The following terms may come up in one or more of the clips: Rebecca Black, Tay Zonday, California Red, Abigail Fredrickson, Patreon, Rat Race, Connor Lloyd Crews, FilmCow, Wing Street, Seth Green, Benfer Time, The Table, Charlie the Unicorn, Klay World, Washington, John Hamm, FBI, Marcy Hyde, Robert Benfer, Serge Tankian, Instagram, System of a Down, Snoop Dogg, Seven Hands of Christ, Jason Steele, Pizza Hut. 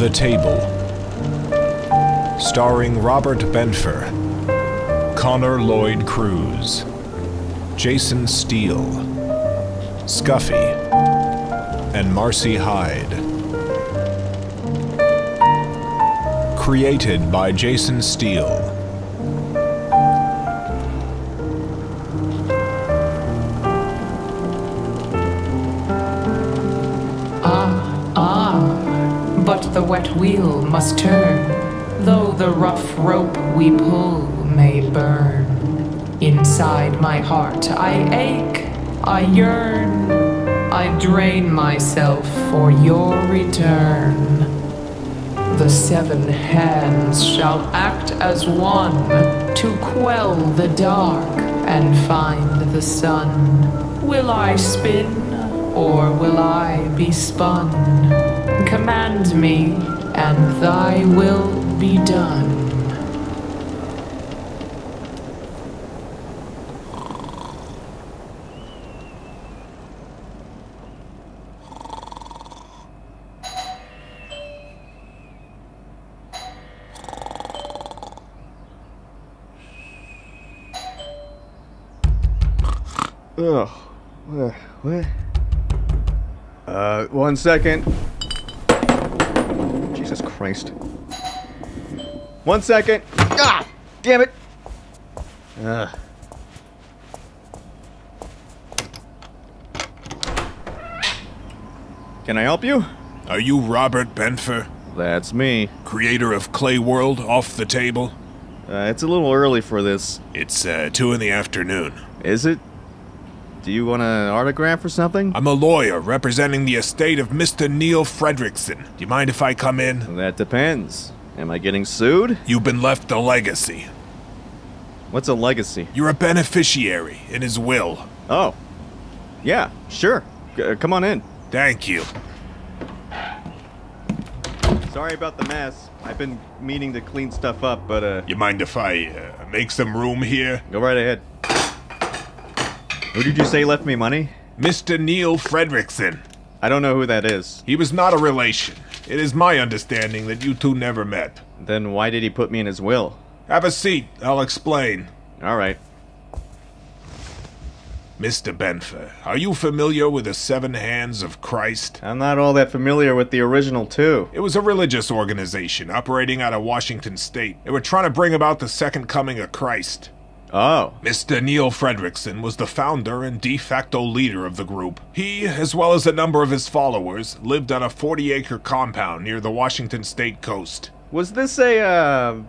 The Table, starring Robert Benfer, Connor Lloyd Crews, Jason Steele, Scuffy, and Marcy Hyde. Created by Jason Steele. But the wet wheel must turn, though the rough rope we pull may burn. Inside my heart I ache, I yearn, I drain myself for your return. The seven hands shall act as one to quell the dark and find the sun. Will I spin, or will I be spun? Command me, and thy will be done. Ugh. What? 1 second. Jesus Christ. 1 second. Ah! Damn it! Can I help you? Are you Robert Benfer? That's me. Creator of Klay World, Off the Table? It's a little early for this. It's 2 in the afternoon. Is it? Do you want an autograph or something? I'm a lawyer representing the estate of Mr. Neil Fredrickson. Do you mind if I come in? That depends. Am I getting sued? You've been left a legacy. What's a legacy? You're a beneficiary in his will. Oh. Yeah, sure. Come on in. Thank you. Sorry about the mess. I've been meaning to clean stuff up, but You mind if I make some room here? Go right ahead. Who did you say left me money? Mr. Neil Fredrickson. I don't know who that is. He was not a relation. It is my understanding that you two never met. Then why did he put me in his will? Have a seat. I'll explain. All right. Mr. Benfer, are you familiar with the Seven Hands of Christ? I'm not all that familiar with the original two. It was a religious organization operating out of Washington State. They were trying to bring about the second coming of Christ. Oh. Mr. Neil Fredrickson was the founder and de facto leader of the group. He, as well as a number of his followers, lived on a 40-acre compound near the Washington State coast. Was this a,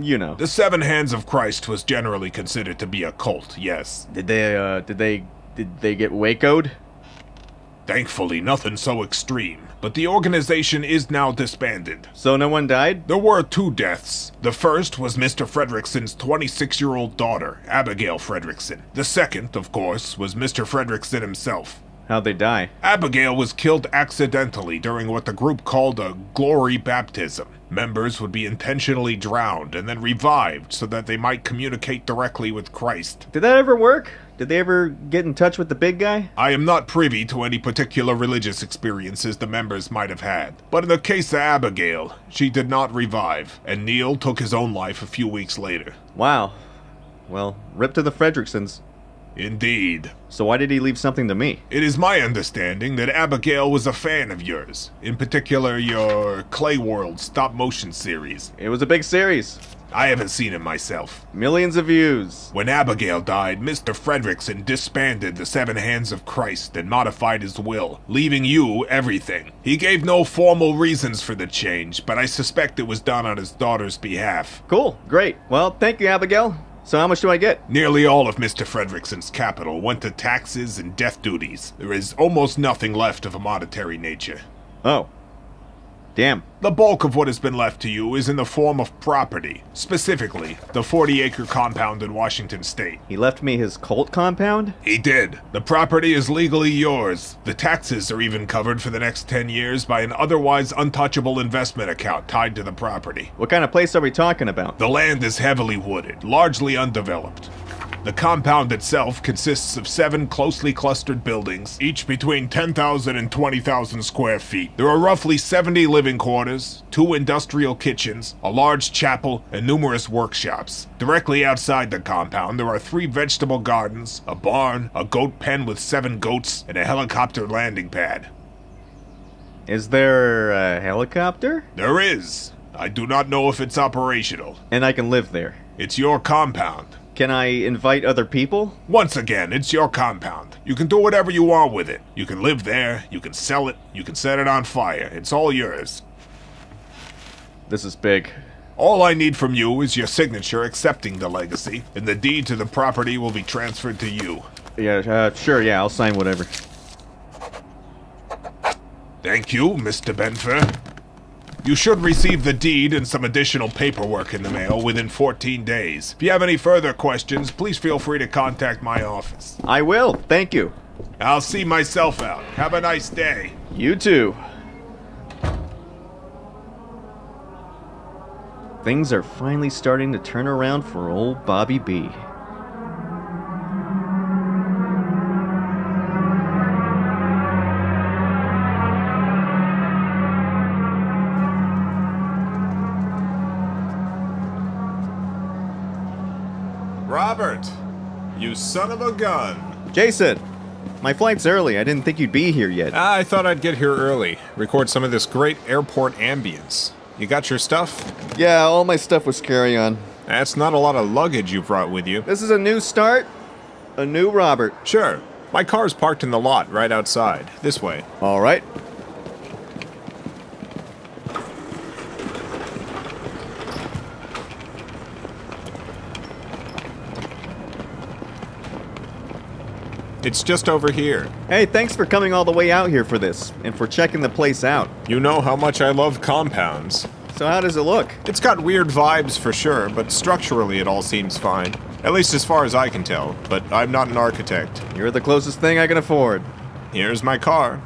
you know... The Seven Hands of Christ was generally considered to be a cult, yes. Did they get Waco'd? Thankfully, nothing so extreme. But the organization is now disbanded. So no one died? There were 2 deaths. The first was Mr. Fredrickson's 26-year-old daughter, Abigail Fredrickson. The second, of course, was Mr. Fredrickson himself. How'd they die? Abigail was killed accidentally during what the group called a glory baptism. Members would be intentionally drowned and then revived so that they might communicate directly with Christ. Did that ever work? Did they ever get in touch with the big guy? I am not privy to any particular religious experiences the members might have had. But in the case of Abigail, she did not revive, and Neil took his own life a few weeks later. Wow. Well, rip to the Fredricksons. Indeed. So why did he leave something to me? It is my understanding that Abigail was a fan of yours. In particular, your Klay World stop-motion series. It was a big series. I haven't seen him myself. Millions of views. When Abigail died, Mr. Fredrickson disbanded the Seven Hands of Christ and modified his will, leaving you everything. He gave no formal reasons for the change, but I suspect it was done on his daughter's behalf. Cool, great. Well, thank you, Abigail. So how much do I get? Nearly all of Mr. Fredrickson's capital went to taxes and death duties. There is almost nothing left of a monetary nature. Oh. Damn. The bulk of what has been left to you is in the form of property. Specifically, the 40-acre compound in Washington State. He left me his cult compound? He did. The property is legally yours. The taxes are even covered for the next 10 years by an otherwise untouchable investment account tied to the property. What kind of place are we talking about? The land is heavily wooded, largely undeveloped. The compound itself consists of 7 closely clustered buildings, each between 10,000 and 20,000 square feet. There are roughly 70 living quarters, 2 industrial kitchens, a large chapel, and numerous workshops. Directly outside the compound, there are 3 vegetable gardens, a barn, a goat pen with 7 goats, and a helicopter landing pad. Is there a helicopter? There is. I do not know if it's operational. And I can live there. It's your compound. Can I invite other people? Once again, it's your compound. You can do whatever you want with it. You can live there, you can sell it, you can set it on fire. It's all yours. This is big. All I need from you is your signature accepting the legacy, and the deed to the property will be transferred to you. Yeah, sure, yeah, I'll sign whatever. Thank you, Mr. Benfer. You should receive the deed and some additional paperwork in the mail within 14 days. If you have any further questions, please feel free to contact my office. I will, thank you. I'll see myself out. Have a nice day. You too. Things are finally starting to turn around for old Bobby B. Robert, you son of a gun. Jason, my flight's early. I didn't think you'd be here yet. I thought I'd get here early, record some of this great airport ambience. You got your stuff? Yeah, all my stuff was carry-on. That's not a lot of luggage you brought with you. This is a new start, a new Robert. Sure. My car's parked in the lot right outside. This way. All right. It's just over here. Hey, thanks for coming all the way out here for this, and for checking the place out. You know how much I love compounds. So how does it look? It's got weird vibes for sure, but structurally it all seems fine. At least as far as I can tell, but I'm not an architect. You're the closest thing I can afford. Here's my car.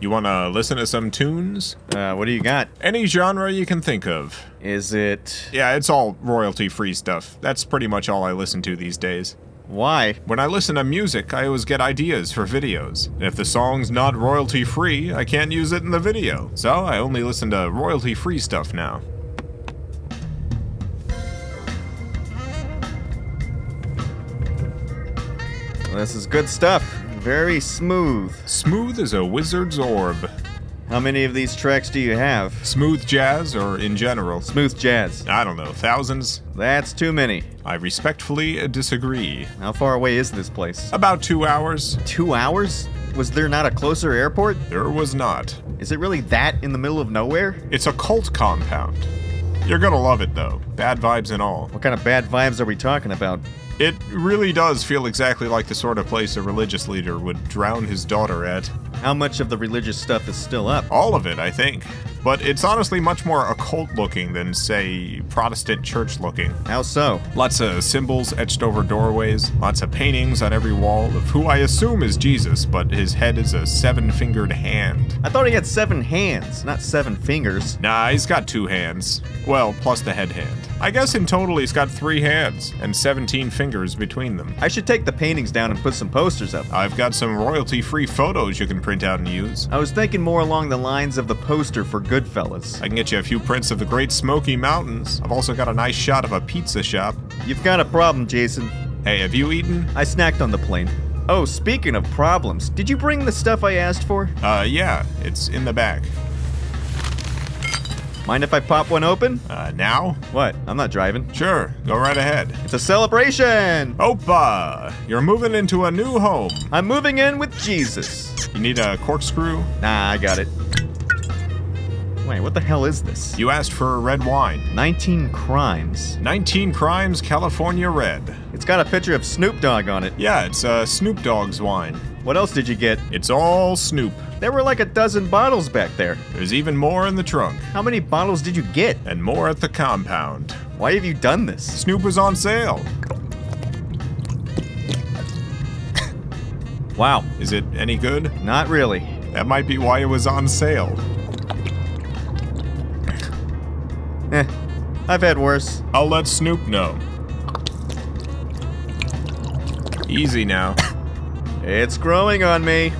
You wanna listen to some tunes? What do you got? Any genre you can think of. Is it... Yeah, it's all royalty-free stuff. That's pretty much all I listen to these days. Why? When I listen to music, I always get ideas for videos. And if the song's not royalty-free, I can't use it in the video. So I only listen to royalty-free stuff now. Well, this is good stuff. Very smooth. Smooth as a wizard's orb. How many of these tracks do you have? Smooth jazz or in general? Smooth jazz. I don't know, thousands? That's too many. I respectfully disagree. How far away is this place? About 2 hours. 2 hours? Was there not a closer airport? There was not. Is it really that in the middle of nowhere? It's a cult compound. You're gonna love it though. Bad vibes and all. What kind of bad vibes are we talking about? It really does feel exactly like the sort of place a religious leader would drown his daughter at. How much of the religious stuff is still up? All of it, I think. But it's honestly much more occult-looking than, say, Protestant church-looking. How so? Lots of symbols etched over doorways, lots of paintings on every wall of who I assume is Jesus, but his head is a 7-fingered hand. I thought he had 7 hands, not 7 fingers. Nah, he's got 2 hands. Well, plus the head hand. I guess in total he's got 3 hands and 17 fingers between them. I should take the paintings down and put some posters up. I've got some royalty-free photos you can print out and use. I was thinking more along the lines of the poster for Goodfellas. I can get you a few prints of the Great Smoky Mountains. I've also got a nice shot of a pizza shop. You've got a problem, Jason. Hey, have you eaten? I snacked on the plane. Oh, speaking of problems, did you bring the stuff I asked for? Yeah, it's in the back. Mind if I pop one open? Now? What? I'm not driving. Sure, go right ahead. It's a celebration! Opa! You're moving into a new home. I'm moving in with Jesus. You need a corkscrew? Nah, I got it. Wait, what the hell is this? You asked for red wine. 19 Crimes. 19 Crimes California Red. It's got a picture of Snoop Dogg on it. Yeah, it's Snoop Dogg's wine. What else did you get? It's all Snoop. There were like a dozen bottles back there. There's even more in the trunk. How many bottles did you get? And more at the compound. Why have you done this? Snoop was on sale. Wow. Is it any good? Not really. That might be why it was on sale. Eh. I've had worse. I'll let Snoop know. Easy now. It's growing on me.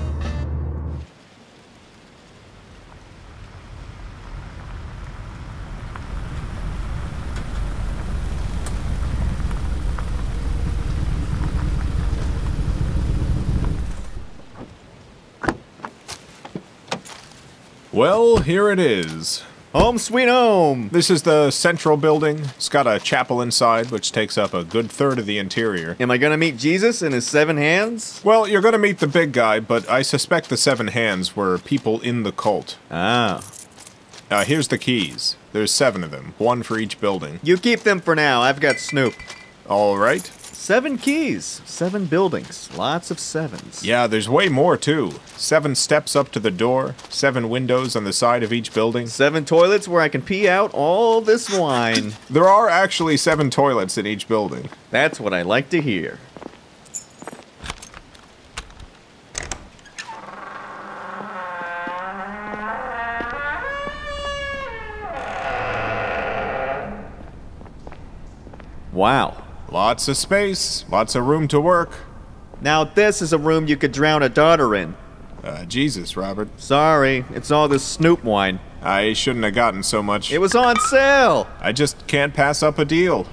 Well, here it is. Home sweet home! This is the central building. It's got a chapel inside, which takes up a good third of the interior. Am I gonna meet Jesus and his 7 hands? Well, you're gonna meet the big guy, but I suspect the 7 hands were people in the cult. Ah. Here's the keys. There's 7 of them, 1 for each building. You keep them for now. I've got Snoop. All right. 7 keys, 7 buildings, lots of 7s. Yeah, there's way more, too. 7 steps up to the door, 7 windows on the side of each building. 7 toilets where I can pee out all this wine. There are actually 7 toilets in each building. That's what I like to hear. Wow. Lots of space, lots of room to work. Now this is a room you could drown a daughter in. Jesus, Robert. Sorry, it's all this Snoop wine. I shouldn't have gotten so much. It was on sale! I just can't pass up a deal.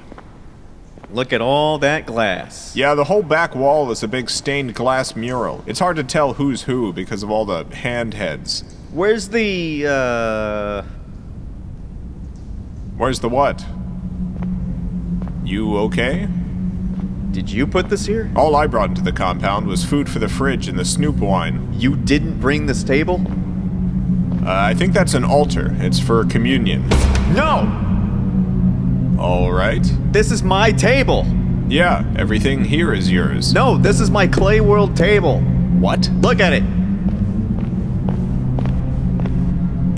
Look at all that glass. Yeah, the whole back wall is a big stained glass mural. It's hard to tell who's who because of all the hand heads. Where's the, Where's the what? You okay? Did you put this here? All I brought into the compound was food for the fridge and the Snoop wine. You didn't bring this table? I think that's an altar. It's for communion. No! All right. This is my table! Yeah, everything here is yours. No, this is my Klay World table. What? Look at it!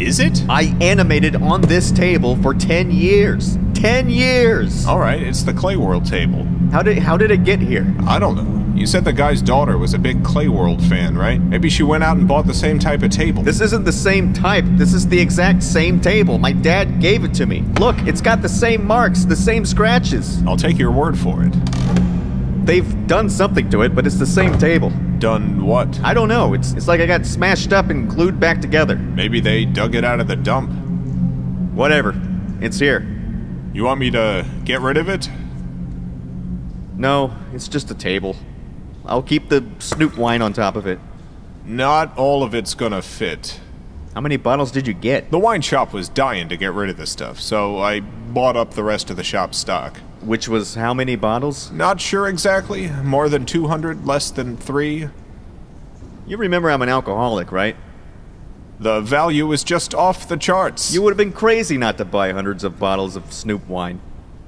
Is it? I animated on this table for 10 years. 10 years! Alright, it's the Klay World table. How did it get here? I don't know. You said the guy's daughter was a big Klay World fan, right? Maybe she went out and bought the same type of table. This isn't the same type. This is the exact same table. My dad gave it to me. Look, it's got the same marks, the same scratches. I'll take your word for it. They've done something to it, but it's the same table. Done what? I don't know. It's like I got smashed up and glued back together. Maybe they dug it out of the dump. Whatever. It's here. You want me to get rid of it? No, it's just a table. I'll keep the Snoop wine on top of it. Not all of it's gonna fit. How many bottles did you get? The wine shop was dying to get rid of this stuff, so I bought up the rest of the shop's stock. Which was how many bottles? Not sure exactly. More than 200, less than 3. You remember I'm an alcoholic, right? The value is just off the charts. You would have been crazy not to buy hundreds of bottles of Snoop wine.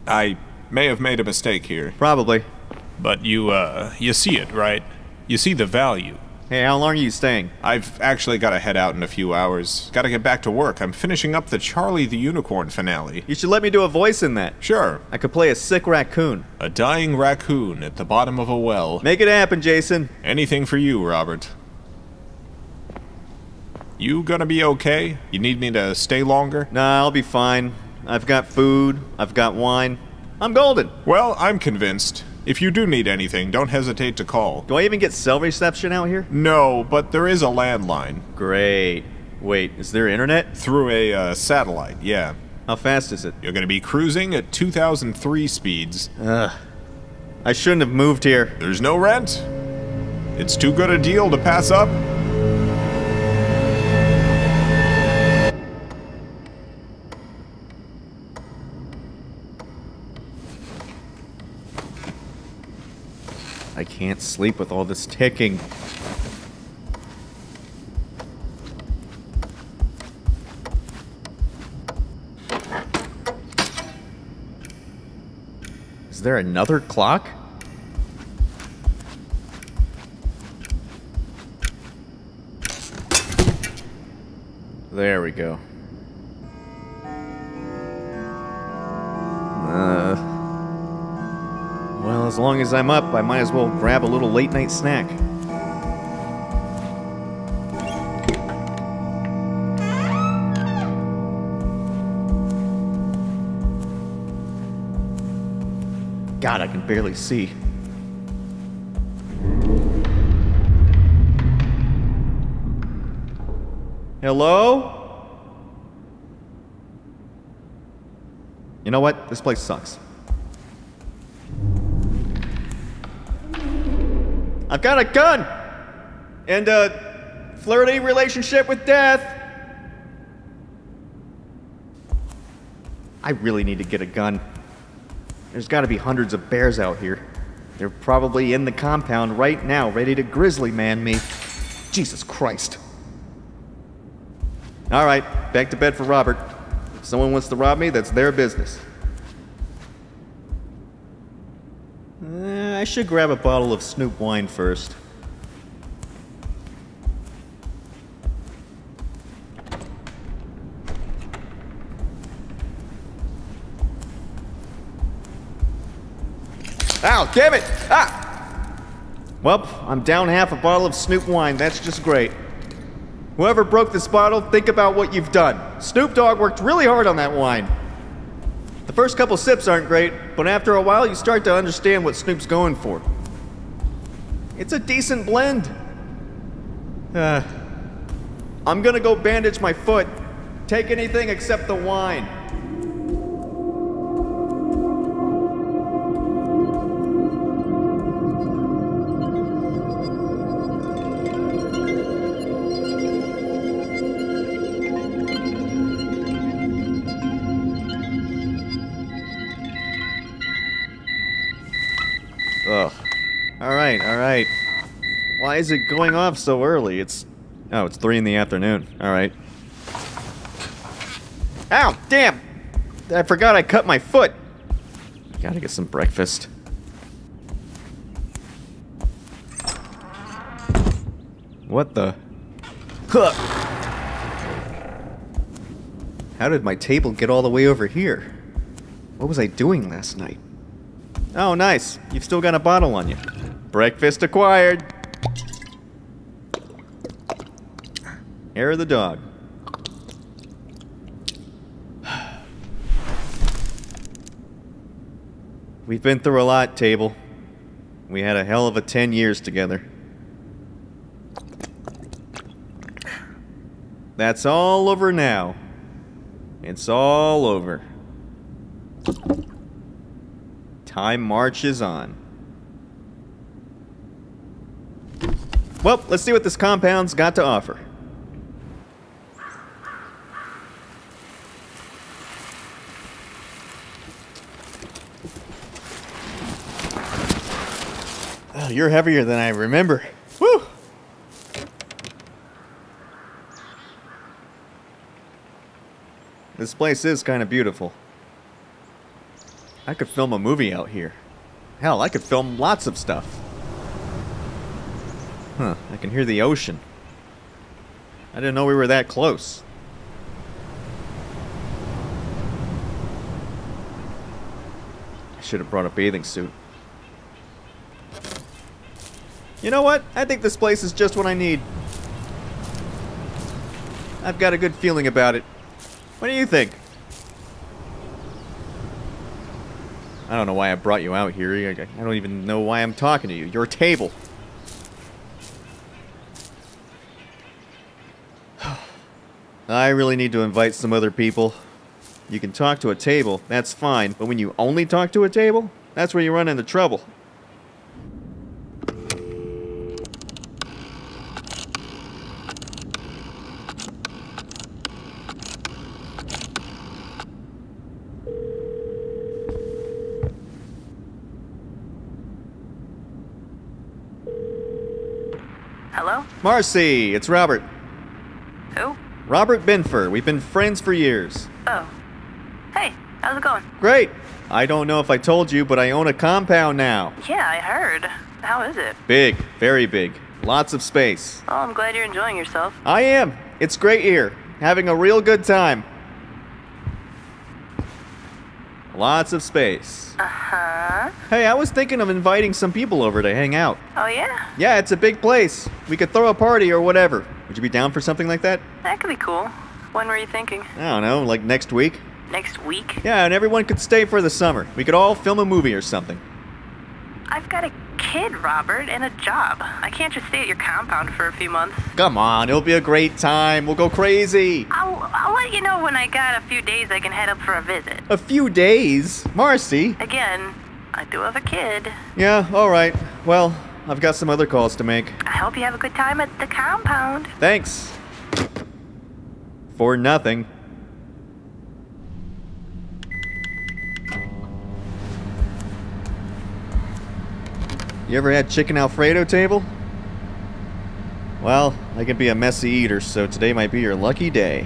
I may have made a mistake here. Probably. But you see it, right? You see the value. Hey, how long are you staying? I've actually got to head out in a few hours. Got to get back to work. I'm finishing up the Charlie the Unicorn finale. You should let me do a voice in that. Sure. I could play a sick raccoon. A dying raccoon at the bottom of a well. Make it happen, Jason. Anything for you, Robert. You gonna be okay? You need me to stay longer? Nah, I'll be fine. I've got food, I've got wine. I'm golden! Well, I'm convinced. If you do need anything, don't hesitate to call. Do I even get cell reception out here? No, but there is a landline. Great. Wait, is there internet? Through a satellite, yeah. How fast is it? You're gonna be cruising at 2003 speeds. Ugh. I shouldn't have moved here. There's no rent. It's too good a deal to pass up. I can't sleep with all this ticking. Is there another clock? There we go. Well, as long as I'm up, I might as well grab a little late-night snack. God, I can barely see. Hello? You know what? This place sucks. I've got a gun! And a flirty relationship with death! I really need to get a gun. There's gotta be hundreds of bears out here. They're probably in the compound right now, ready to grizzly man me. Jesus Christ. Alright, back to bed for Robert. If someone wants to rob me, that's their business. I should grab a bottle of Snoop wine first. Ow, damn it! Ah! Well, I'm down half a bottle of Snoop wine, that's just great. Whoever broke this bottle, think about what you've done. Snoop Dogg worked really hard on that wine. The first couple sips aren't great, but after a while you start to understand what Snoop's going for. It's a decent blend. I'm gonna go bandage my foot. Take anything except the wine. Alright. Why is it going off so early? It's 3 in the afternoon. Alright. Ow! Damn! I forgot I cut my foot. Gotta get some breakfast. What the? Huh! How did my table get all the way over here? What was I doing last night? Oh, nice. You've still got a bottle on you. Breakfast acquired. Air of the dog. We've been through a lot, Table. We had a hell of a 10 years together. That's all over now. It's all over. Time marches on. Well, let's see what this compound's got to offer. Oh, you're heavier than I remember. Woo! This place is kind of beautiful. I could film a movie out here. Hell, I could film lots of stuff. Huh, I can hear the ocean. I didn't know we were that close. I should have brought a bathing suit. You know what? I think this place is just what I need. I've got a good feeling about it. What do you think? I don't know why I brought you out here. I don't even know why I'm talking to you. Your table. I really need to invite some other people. You can talk to a table, that's fine, but when you only talk to a table, that's where you run into trouble. Hello? Marcy, it's Robert. Who? Robert Benfer, we've been friends for years. Oh. Hey, how's it going? Great. I don't know if I told you, but I own a compound now. Yeah, I heard. How is it? Big. Very big. Lots of space. Oh, I'm glad you're enjoying yourself. I am. It's great here. Having a real good time. Lots of space. Uh-huh. Hey, I was thinking of inviting some people over to hang out. Oh, yeah? Yeah, it's a big place. We could throw a party or whatever. Would you be down for something like that? That could be cool. When were you thinking? I don't know, like next week? Next week? Yeah, and everyone could stay for the summer. We could all film a movie or something. I've got a kid, Robert, and a job. I can't just stay at your compound for a few months. Come on, it'll be a great time. We'll go crazy. I'll let you know when I got a few days I can head up for a visit. A few days? Marcy? Again, I do have a kid. Yeah, all right. Well, I've got some other calls to make. I hope you have a good time at the compound. Thanks. For nothing. You ever had chicken Alfredo table? Well, I can be a messy eater, so today might be your lucky day.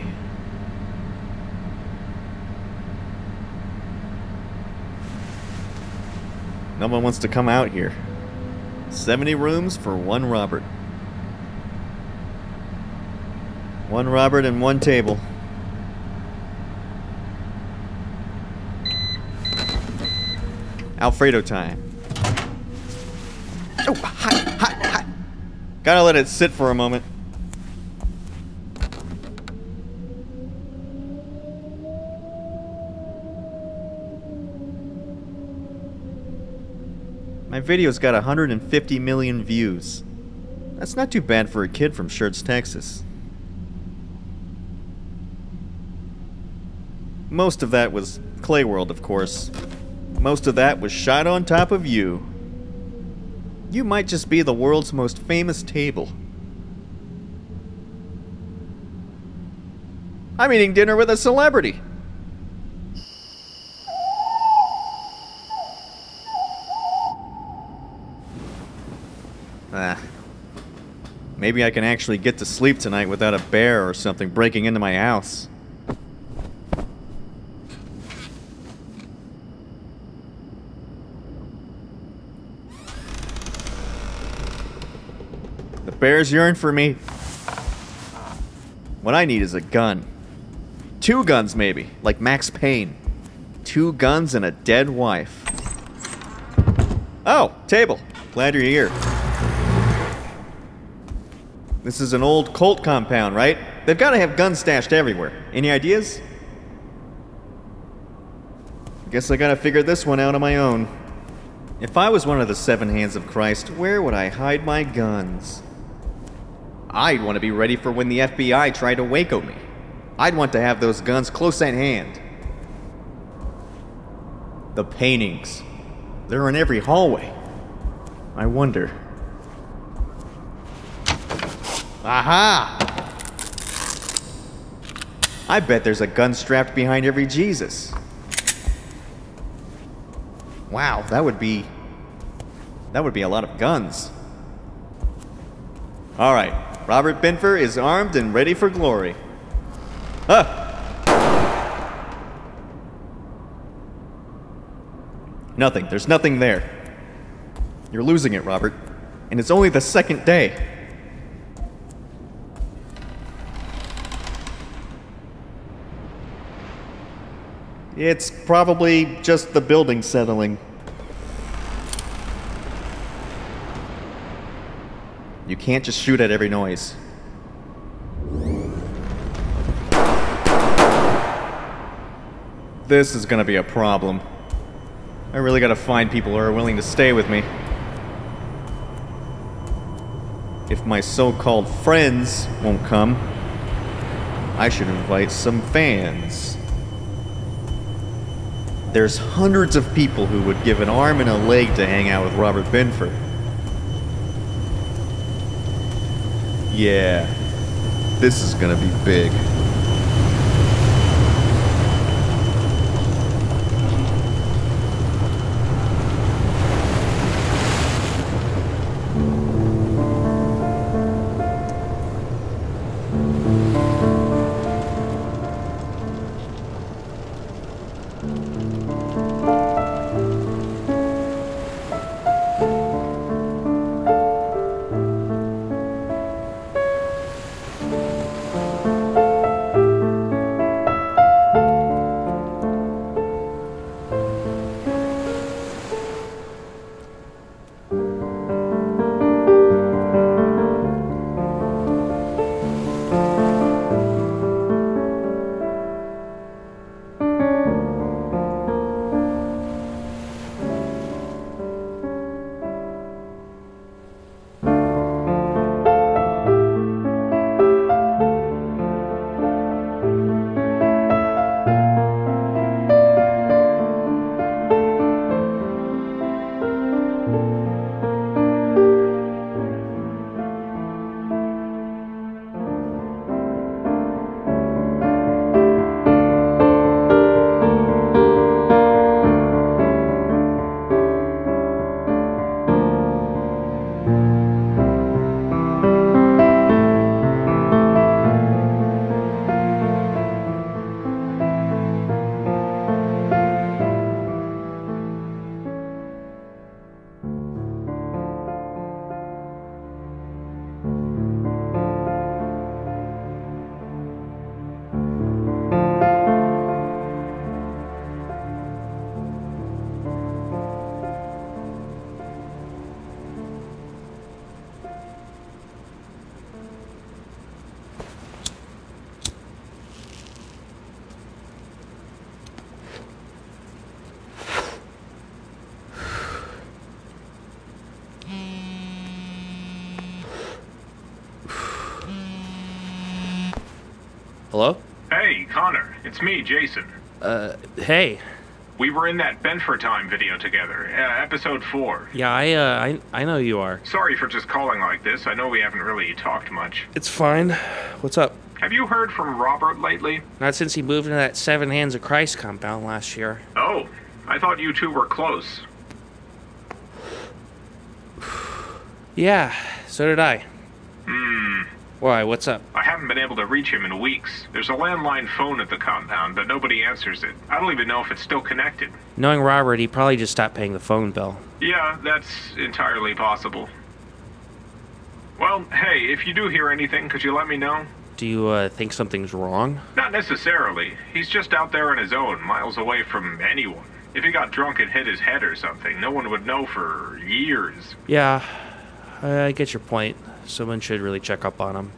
No one wants to come out here. 70 rooms for one Robert. One Robert and one table. Alfredo time. Oh, hot. Gotta let it sit for a moment. My video's got 150 million views. That's not too bad for a kid from Serge, Texas. Most of that was Klay World, of course. Most of that was shot on top of you. You might just be the world's most famous table. I'm eating dinner with a celebrity. Maybe I can actually get to sleep tonight without a bear or something breaking into my house. Bears yearn for me. What I need is a gun. Two guns, maybe. Like Max Payne. Two guns and a dead wife. Oh, table. Glad you're here. This is an old Colt compound, right? They've got to have guns stashed everywhere. Any ideas? Guess I gotta figure this one out on my own. If I was one of the Seven Hands of Christ, where would I hide my guns? I'd want to be ready for when the FBI tried to Waco me. I'd want to have those guns close at hand. The paintings. They're in every hallway. I wonder. Aha! I bet there's a gun strapped behind every Jesus. Wow, that would be a lot of guns. All right. Robert Benfer is armed and ready for glory. Nothing. There's nothing there. You're losing it, Robert. And it's only the second day. It's probably just the building settling. You can't just shoot at every noise. This is gonna be a problem. I really gotta find people who are willing to stay with me. If my so-called friends won't come, I should invite some fans. There's hundreds of people who would give an arm and a leg to hang out with Robert Benfer. Yeah, this is gonna be big. Hello? Hey, Connor. It's me, Jason. Hey. We were in that Benfer Time video together, episode 4. Yeah, I know you are. Sorry for just calling like this. I know we haven't really talked much. It's fine. What's up? Have you heard from Robert lately? Not since he moved into that Seven Hands of Christ compound last year. Oh, I thought you two were close. Yeah, so did I. Why, what's up? I haven't been able to reach him in weeks. There's a landline phone at the compound, but nobody answers it. I don't even know if it's still connected. Knowing Robert, he probably just stopped paying the phone bill. Yeah, that's entirely possible. Well, hey, if you do hear anything, could you let me know? Do you, think something's wrong? Not necessarily. He's just out there on his own, miles away from anyone. If he got drunk and hit his head or something, no one would know for years. Yeah, I get your point. Someone should really check up on him.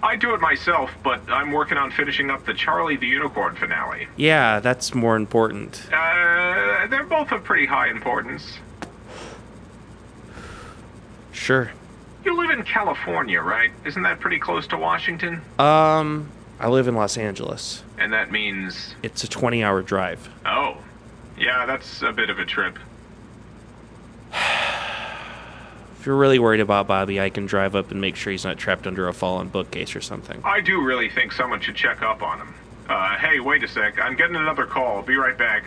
I do it myself, but I'm working on finishing up the Charlie the Unicorn finale. Yeah, that's more important. They're both of pretty high importance. Sure. You live in California, right? Isn't that pretty close to Washington? I live in Los Angeles. And that means? It's a 20-hour drive. Oh. Yeah, that's a bit of a trip. If you're really worried about Bobby, I can drive up and make sure he's not trapped under a fallen bookcase or something. I do really think someone should check up on him. Hey, wait a sec. I'm getting another call. I'll be right back.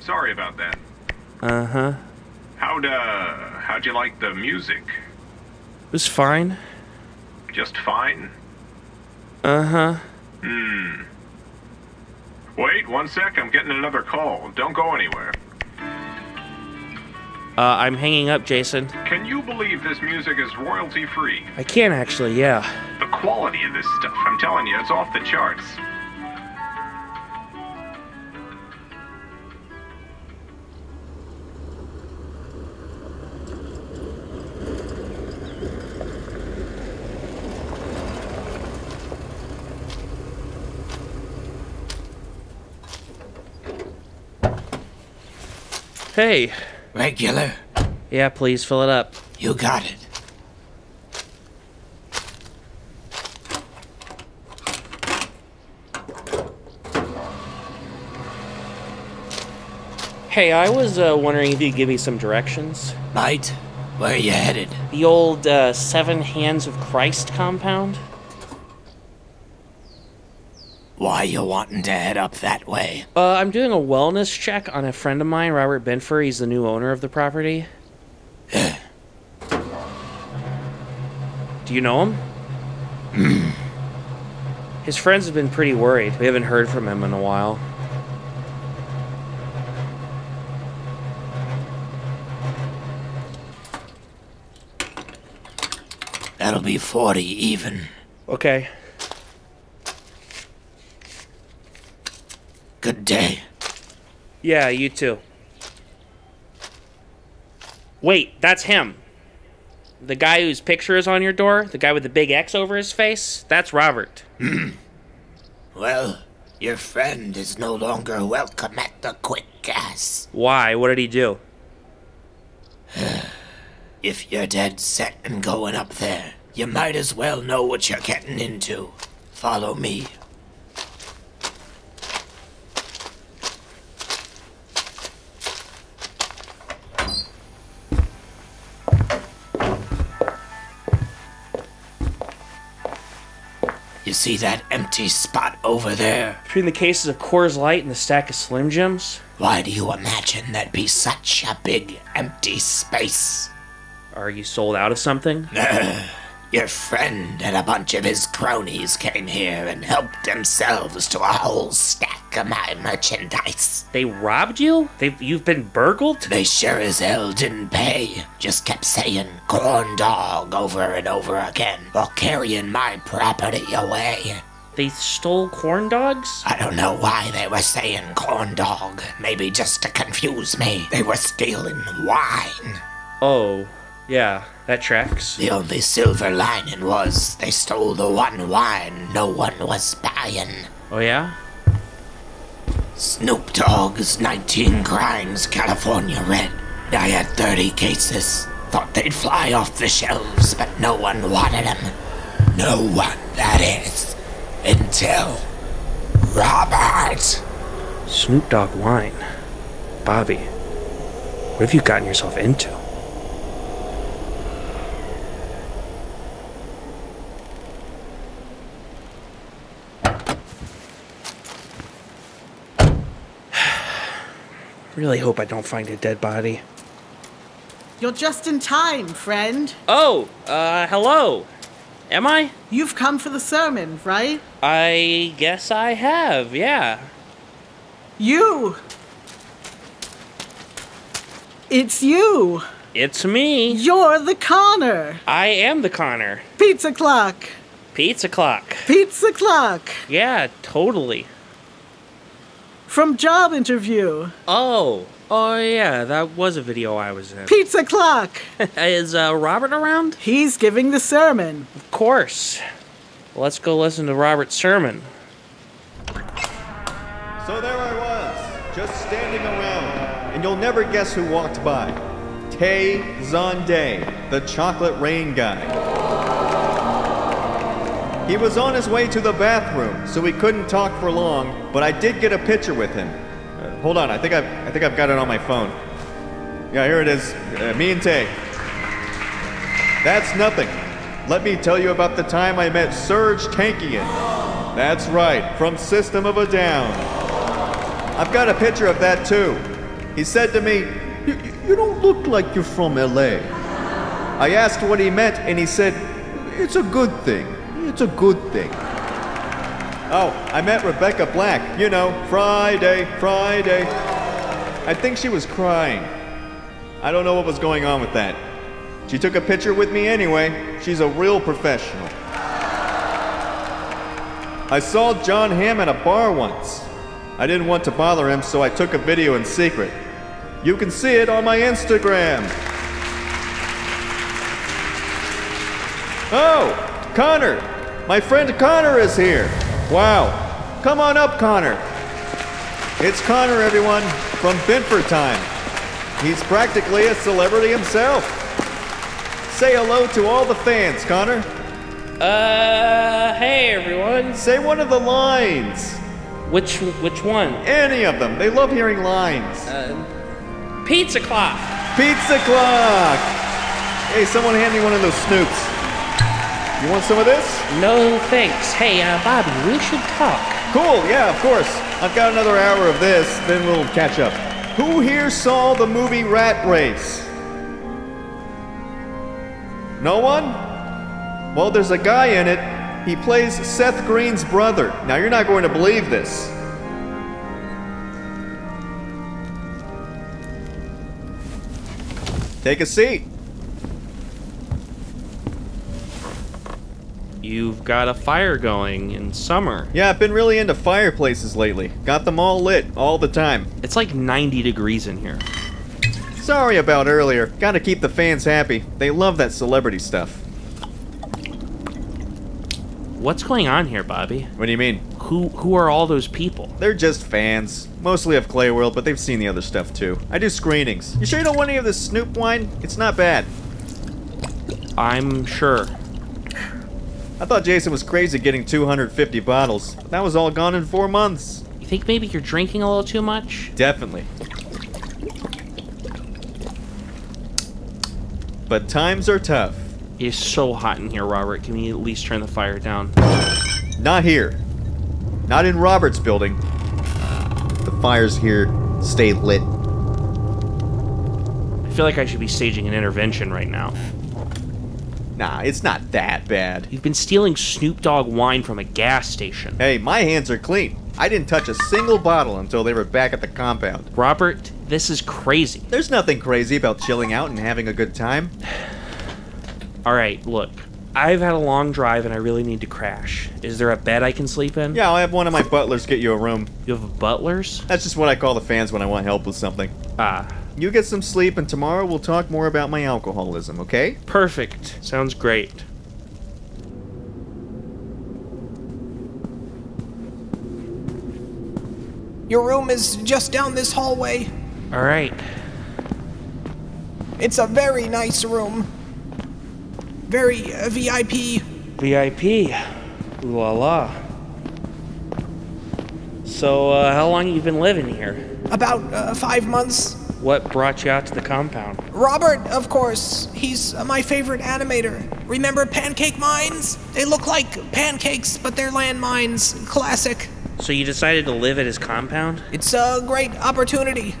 Sorry about that. Uh-huh. How'd you like the music? It was fine. Just fine? Uh-huh. Wait, one sec, I'm getting another call. Don't go anywhere. I'm hanging up, Jason. Can you believe this music is royalty-free? I can, actually, yeah. The quality of this stuff, I'm telling you, it's off the charts. Hey. Regular? Yeah, please, fill it up. You got it. Hey, I was wondering if you'd give me some directions. Might? Where are you headed? The old Seven Hands of Christ compound. Why you wanting to head up that way? I'm doing a wellness check on a friend of mine, Robert Benfer. He's the new owner of the property. Do you know him? His friends have been pretty worried. We haven't heard from him in a while. That'll be 40 even. Okay. Good day. Yeah, you too. Wait, that's him. The guy whose picture is on your door? The guy with the big X over his face? That's Robert. Well, your friend is no longer welcome at the Quick Gas. Why? What did he do? If you're dead set and going up there, you might as well know what you're getting into. Follow me. You see that empty spot over there? Between the cases of Coors Light and the stack of Slim Jims? Why do you imagine there'd be such a big empty space? Are you sold out of something? Your friend and a bunch of his cronies came here and helped themselves to a whole stack of my merchandise. They robbed you? You've been burgled? They sure as hell didn't pay. Just kept saying corn dog over and over again while carrying my property away. They stole corn dogs? I don't know why they were saying corn dog. Maybe just to confuse me. They were stealing wine. Oh, yeah. That tracks. The only silver lining was they stole the one wine no one was buying. Oh, yeah? Snoop Dogg's 19 Crimes, California Red. I had 30 cases. Thought they'd fly off the shelves, but no one wanted them. No one, that is. Until... Robert! Snoop Dogg wine. Bobby, what have you gotten yourself into? Really hope I don't find a dead body. You're just in time, friend. Oh, hello. Am I? You've come for the sermon, right? I guess I have, yeah. You! It's you! It's me! You're the Connor! I am the Connor. Pizza clock! Pizza clock! Pizza clock! Yeah, totally. From job interview. Oh yeah, that was a video I was in. Pizza clock! Is Robert around? He's giving the sermon. Of course. Let's go listen to Robert's sermon. So there I was, just standing around, and you'll never guess who walked by. Tay Zonday, the chocolate rain guy. He was on his way to the bathroom, so he couldn't talk for long, but I did get a picture with him. Hold on, I think I've got it on my phone. Yeah, here it is. Me and Tay. That's nothing. Let me tell you about the time I met Serge Tankian. That's right, from System of a Down. I've got a picture of that too. He said to me, you don't look like you're from LA. I asked what he meant and he said, it's a good thing. It's a good thing. Oh, I met Rebecca Black, you know, Friday. I think she was crying. I don't know what was going on with that. She took a picture with me anyway. She's a real professional. I saw John Hamm at a bar once. I didn't want to bother him, so I took a video in secret. You can see it on my Instagram. Oh, Connor! My friend Connor is here. Wow. Come on up, Connor. It's Connor, everyone, from Benfer Time. He's practically a celebrity himself. Say hello to all the fans, Connor. Hey, everyone. Say one of the lines. Which one? Any of them. They love hearing lines. Pizza clock. Pizza clock. Hey, someone hand me one of those Snoops. You want some of this? No, thanks. Hey, Bobby, we should talk. Cool, yeah, of course. I've got another hour of this, then we'll catch up. Who here saw the movie Rat Race? No one? Well, there's a guy in it. He plays Seth Green's brother. Now, you're not going to believe this. Take a seat. You've got a fire going in summer. Yeah, I've been really into fireplaces lately. Got them all lit all the time. It's like 90 degrees in here. Sorry about earlier. Gotta keep the fans happy. They love that celebrity stuff. What's going on here, Bobby? What do you mean? Who are all those people? They're just fans. Mostly of Klay World, but they've seen the other stuff too. I do screenings. You sure you don't want any of this Snoop wine? It's not bad. I'm sure. I thought Jason was crazy getting 250 bottles. That was all gone in 4 months. You think maybe you're drinking a little too much? Definitely. But times are tough. It is so hot in here, Robert. Can we at least turn the fire down? Not here. Not in Robert's building. The fires here stay lit. I feel like I should be staging an intervention right now. Nah, it's not that bad. You've been stealing Snoop Dogg wine from a gas station. Hey, my hands are clean. I didn't touch a single bottle until they were back at the compound. Robert, this is crazy. There's nothing crazy about chilling out and having a good time. All right, look. I've had a long drive and I really need to crash. Is there a bed I can sleep in? Yeah, I'll have one of my butlers get you a room. You have a butler's? That's just what I call the fans when I want help with something. Ah. You get some sleep, and tomorrow we'll talk more about my alcoholism, okay? Perfect. Sounds great. Your room is just down this hallway. All right. It's a very nice room. Very VIP. VIP. Ooh la la. So, how long have you been living here? About 5 months. What brought you out to the compound? Robert, of course. He's my favorite animator. Remember pancake mines? They look like pancakes, but they're landmines. Classic. So you decided to live at his compound? It's a great opportunity.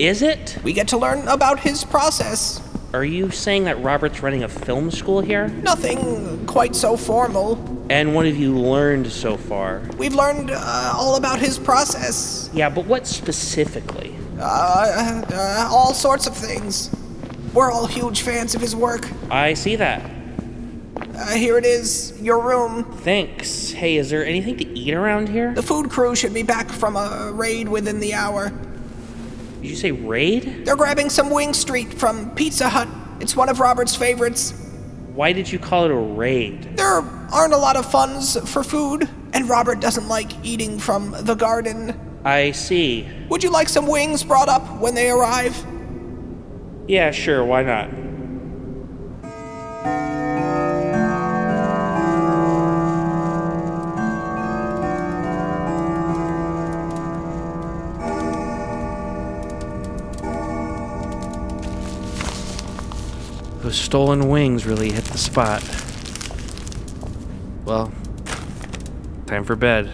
Is it? We get to learn about his process. Are you saying that Robert's running a film school here? Nothing quite so formal. And what have you learned so far? We've learned all about his process. Yeah, but what specifically? All sorts of things. We're all huge fans of his work. I see that. Here it is, your room. Thanks. Hey, is there anything to eat around here? The food crew should be back from a raid within the hour. Did you say raid? They're grabbing some Wing Street from Pizza Hut. It's one of Robert's favorites. Why did you call it a raid? There aren't a lot of funds for food, and Robert doesn't like eating from the garden. I see. Would you like some wings brought up when they arrive? Yeah, sure, why not? Those stolen wings really hit the spot. Well, time for bed.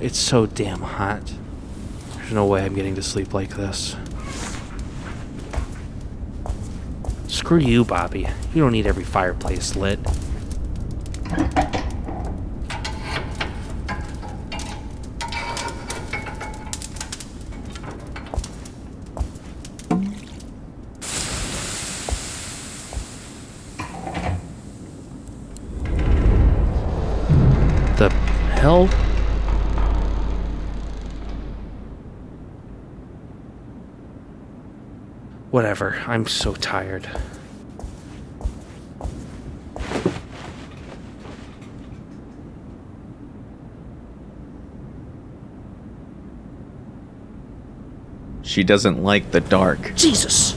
It's so damn hot. There's no way I'm getting to sleep like this. Screw you, Bobby. You don't need every fireplace lit. The hell? Whatever, I'm so tired. She doesn't like the dark. Jesus!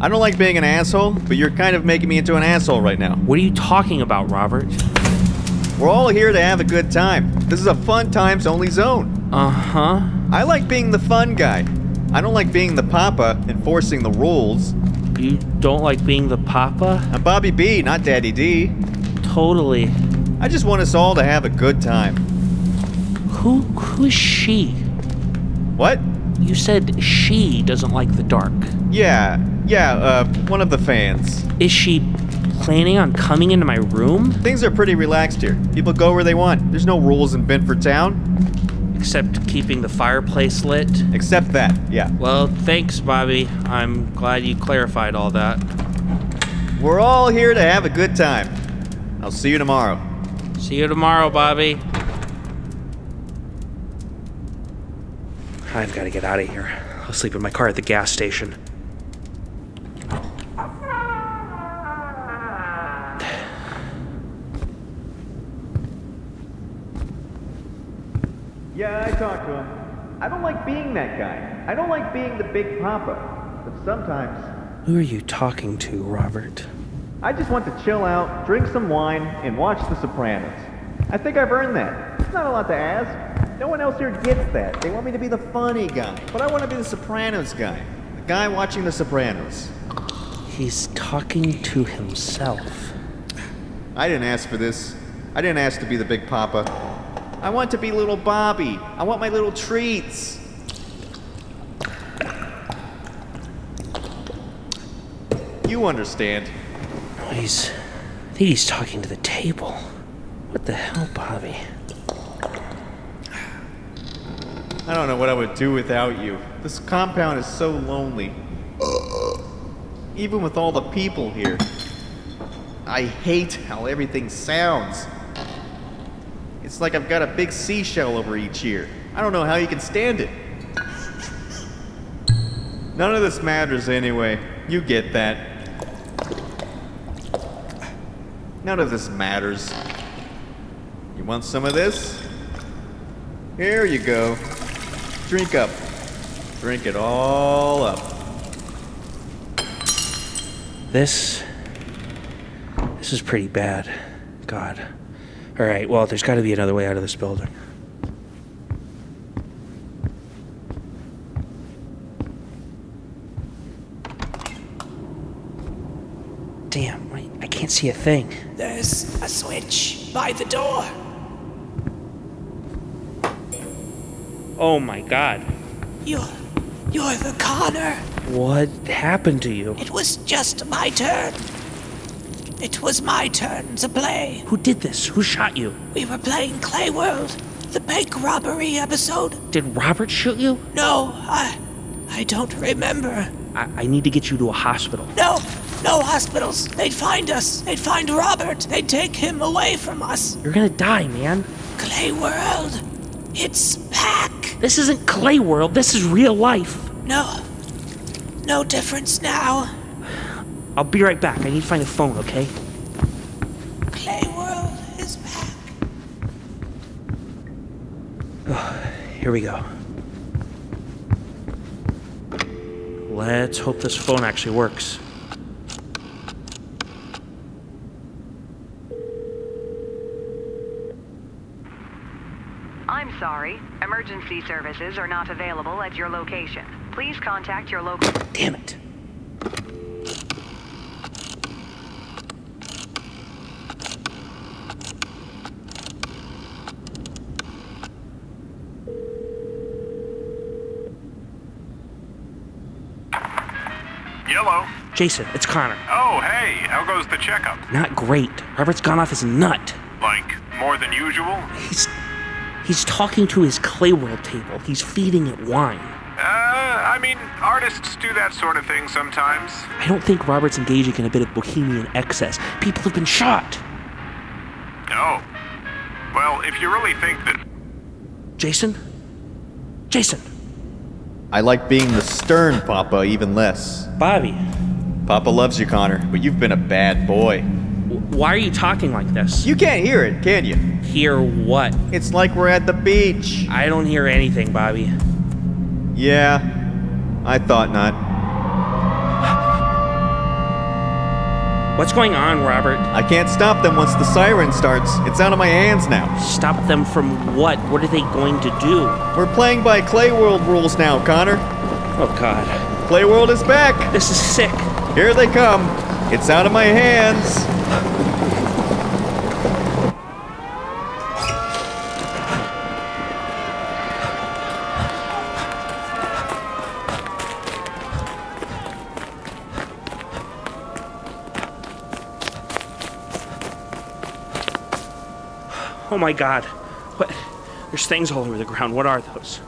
I don't like being an asshole, but you're kind of making me into an asshole right now. What are you talking about, Robert? We're all here to have a good time. This is a fun times only zone. Uh-huh. I like being the fun guy. I don't like being the papa, enforcing the rules. You don't like being the papa? I'm Bobby B, not Daddy D. Totally. I just want us all to have a good time. Who is she? What? You said she doesn't like the dark. Yeah, one of the fans. Is she planning on coming into my room? Things are pretty relaxed here. People go where they want. There's no rules in Benfer Town. Except keeping the fireplace lit. Except that, yeah. Well, thanks, Bobby. I'm glad you clarified all that. We're all here to have a good time. I'll see you tomorrow. See you tomorrow, Bobby. I've got to get out of here. I'll sleep in my car at the gas station. Yeah, I talked to him. I don't like being that guy. I don't like being the big papa. But sometimes... Who are you talking to, Robert? I just want to chill out, drink some wine, and watch The Sopranos. I think I've earned that. It's not a lot to ask. No one else here gets that. They want me to be the funny guy. But I want to be the Sopranos guy. The guy watching The Sopranos. He's talking to himself. I didn't ask for this. I didn't ask to be the big papa. I want to be little Bobby. I want my little treats. You understand. I think he's talking to the table. What the hell, Bobby? I don't know what I would do without you. This compound is so lonely. Even with all the people here. I hate how everything sounds. It's like I've got a big seashell over each ear. I don't know how you can stand it. None of this matters anyway. You get that. None of this matters. You want some of this? Here you go. Drink up. Drink it all up. This is pretty bad. God. All right, well, there's got to be another way out of this building. Damn, I can't see a thing. There's a switch by the door. Oh my God. You're the Connor. What happened to you? It was just my turn. It was my turn to play. Who did this? Who shot you? We were playing Klay World, the bank robbery episode. Did Robert shoot you? No, I don't remember. I need to get you to a hospital. No, no hospitals. They'd find us. They'd find Robert. They'd take him away from us. You're gonna die, man. Klay World. It's back. This isn't Klay World. This is real life. No. No difference now. I'll be right back. I need to find a phone, okay? Klay World is back. Oh, here we go. Let's hope this phone actually works. I'm sorry. Emergency services are not available at your location. Please contact your local... Damn it. Hello? Jason, it's Connor. Oh, hey. How goes the checkup? Not great. Robert's gone off his nut. Like, more than usual? He's talking to his Klay World table. He's feeding it wine. I mean, artists do that sort of thing sometimes. I don't think Robert's engaging in a bit of bohemian excess. People have been shot. Oh. Well, if you really think that... Jason? Jason! I like being the stern papa even less. Bobby. Papa loves you, Connor, but you've been a bad boy. Why are you talking like this? You can't hear it, can you? Hear what? It's like we're at the beach. I don't hear anything, Bobby. Yeah, I thought not. What's going on, Robert? I can't stop them once the siren starts. It's out of my hands now. Stop them from what? What are they going to do? We're playing by Klay World rules now, Connor. Oh, God. Klay World is back. This is sick. Here they come. It's out of my hands. Oh my God, what? There's things all over the ground. What are those?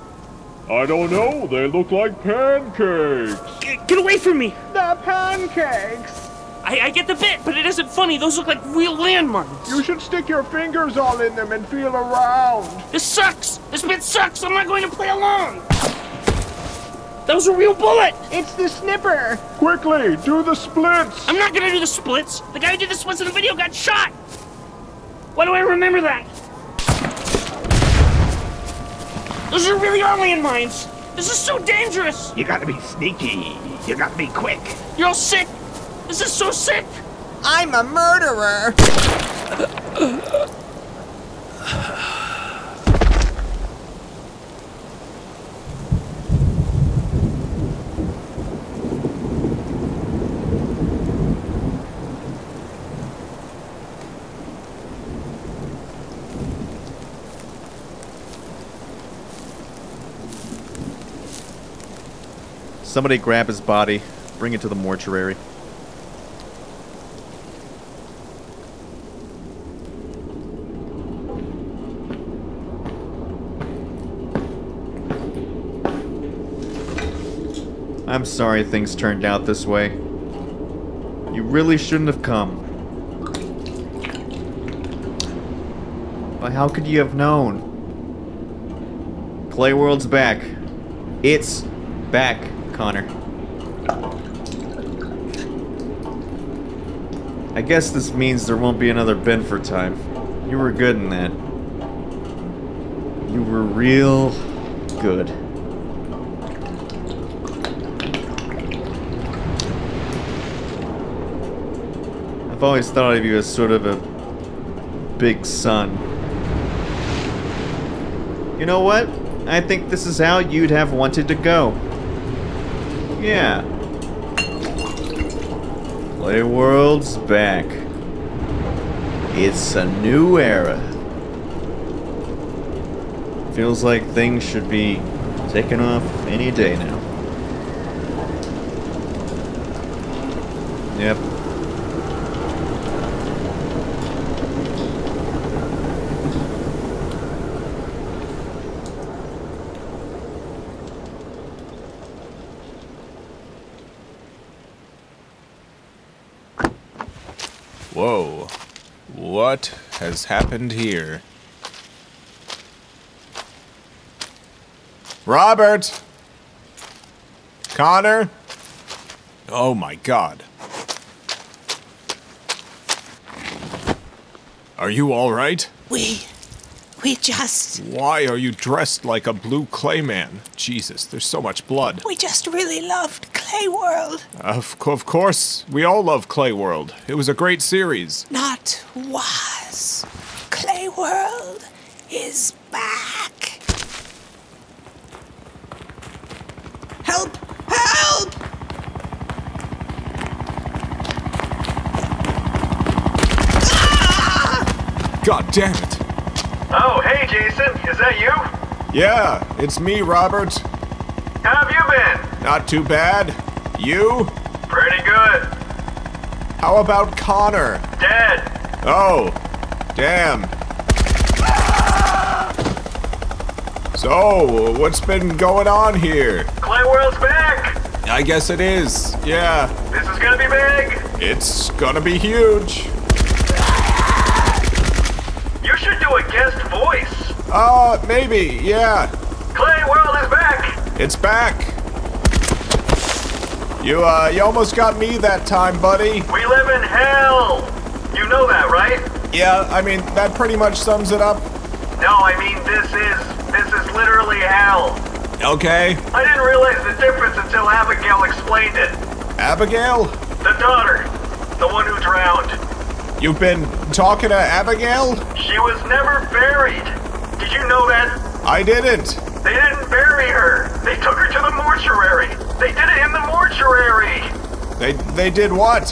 I don't know, they look like pancakes. Get away from me! The pancakes! I get the bit, but it isn't funny. Those look like real landmines. You should stick your fingers all in them and feel around. This sucks! This bit sucks! I'm not going to play along! That was a real bullet! It's the snipper! Quickly, do the splits! I'm not gonna do the splits! The guy who did the splits in the video got shot! Why do I remember that? Those are really our landmines. This is so dangerous. You gotta be sneaky. You gotta be quick. You're all sick. This is so sick. I'm a murderer. Somebody grab his body, bring it to the mortuary. I'm sorry things turned out this way. You really shouldn't have come. But how could you have known? Klay World's back. It's back. Connor. I guess this means there won't be another Benfer time. You were good in that. You were real good. I've always thought of you as sort of a big son. You know what? I think this is how you'd have wanted to go. Yeah. Klay World's back. It's a new era. Feels like things should be taking off any day now. Yep. Whoa, what has happened here? Robert! Connor? Oh my God. Are you all right? We just... Why are you dressed like a blue clay man? Jesus, there's so much blood. We just really loved Klay World. Of course, we all love Klay World. It was a great series. Not was. Klay World is back. Help! Help! Ah! God damn it. Oh, hey, Jason. Is that you? Yeah, it's me, Robert. How have you been? Not too bad. You? Pretty good. How about Connor? Dead. Oh, damn. Ah! So, what's been going on here? Klay World's back. I guess it is, yeah. This is gonna be big. It's gonna be huge. You should do a guest voice. Maybe, yeah. Klay World is back. It's back. You almost got me that time, buddy. We live in hell. You know that, right? Yeah, I mean, that pretty much sums it up. No, I mean, this is literally hell. Okay. I didn't realize the difference until Abigail explained it. Abigail? The daughter. The one who drowned. You've been talking to Abigail? She was never buried. Did you know that? I didn't. They didn't bury her. They took her to the mortuary. They did it in the mortuary. They did what?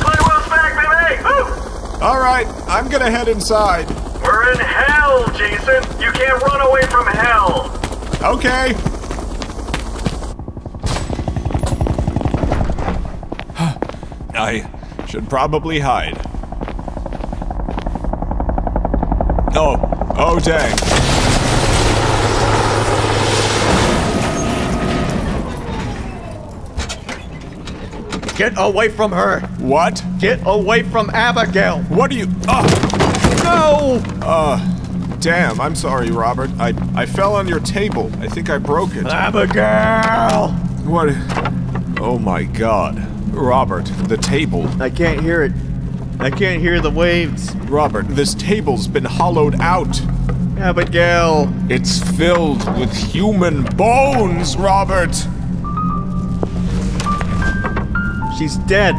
Klay World's back, baby! Woo! All right, I'm gonna head inside. We're in hell, Jason. You can't run away from hell. Okay. I should probably hide. Oh dang. Get away from her. What? Get away from Abigail. What are you? Oh, no. Damn, I'm sorry, Robert. I fell on your table. I think I broke it. Abigail! What? Oh my God. Robert, the table. I can't hear it. I can't hear the waves. Robert, this table's been hollowed out. Abigail. It's filled with human bones, Robert. She's dead.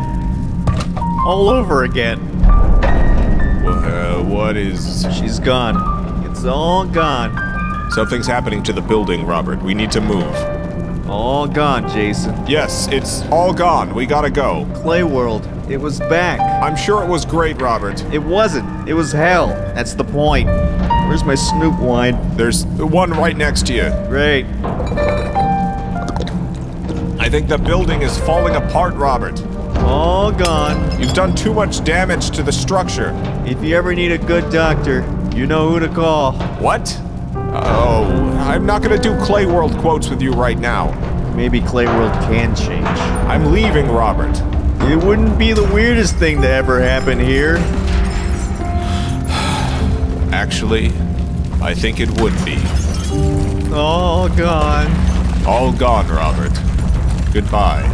All over again. What is... She's gone. It's all gone. Something's happening to the building, Robert. We need to move. All gone, Jason. Yes, it's all gone. We gotta go. Klay World, it was back. I'm sure it was great, Robert. It wasn't. It was hell. That's the point. Where's my Snoop wine? There's one right next to you. Great. I think the building is falling apart, Robert. All gone. You've done too much damage to the structure. If you ever need a good doctor, you know who to call. What? Oh, I'm not gonna do Klay World quotes with you right now. Maybe Klay World can change. I'm leaving, Robert. It wouldn't be the weirdest thing to ever happen here. Actually, I think it would be. All gone. All gone, Robert. Goodbye.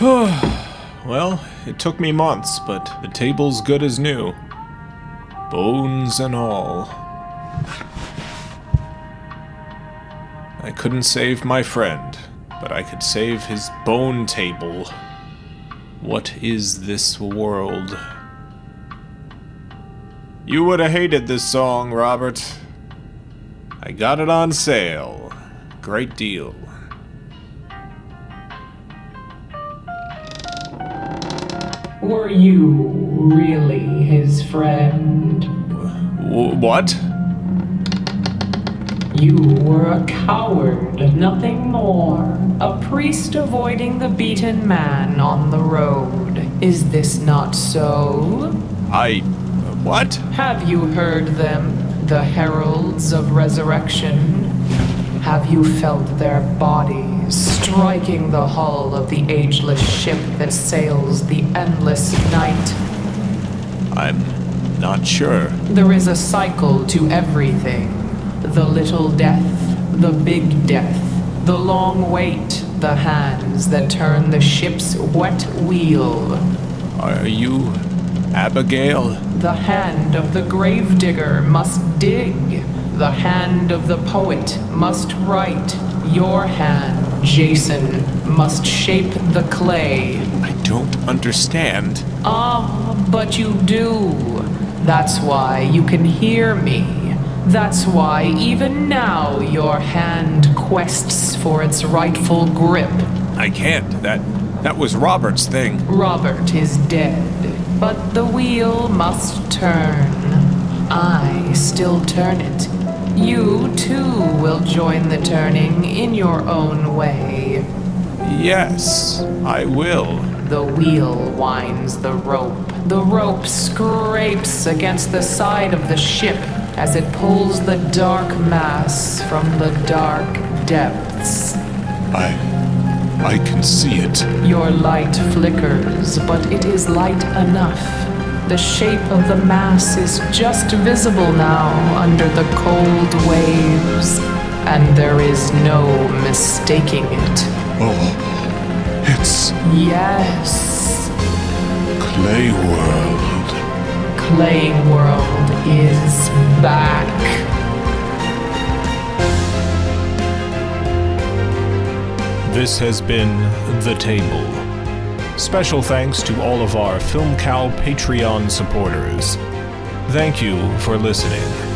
Well, it took me months, but the table's good as new. Bones and all. I couldn't save my friend, but I could save his bone table. What is this world? You would have hated this song, Robert. I got it on sale. Great deal. Were you really his friend? What? You were a coward, nothing more. A priest avoiding the beaten man on the road. Is this not so? What? Have you heard them, the heralds of resurrection? Have you felt their bodies striking the hull of the ageless ship that sails the endless night? I'm not sure. There is a cycle to everything. The little death, the big death, the long wait, the hands that turn the ship's wet wheel. Are you Abigail? The hand of the gravedigger must dig. The hand of the poet must write. Your hand, Jason, must shape the clay. I don't understand. Ah, but you do. That's why you can hear me. That's why, even now, your hand quests for its rightful grip. I can't. That was Robert's thing. Robert is dead, but the wheel must turn. I still turn it. You, too, will join the turning in your own way. Yes, I will. The wheel winds the rope. The rope scrapes against the side of the ship as it pulls the dark mass from the dark depths. I can see it. Your light flickers, but it is light enough. The shape of the mass is just visible now under the cold waves, and there is no mistaking it. Oh, it's... Yes. Klay World. Klay World is back. This has been The Table. Special thanks to all of our FilmCow Patreon supporters. Thank you for listening.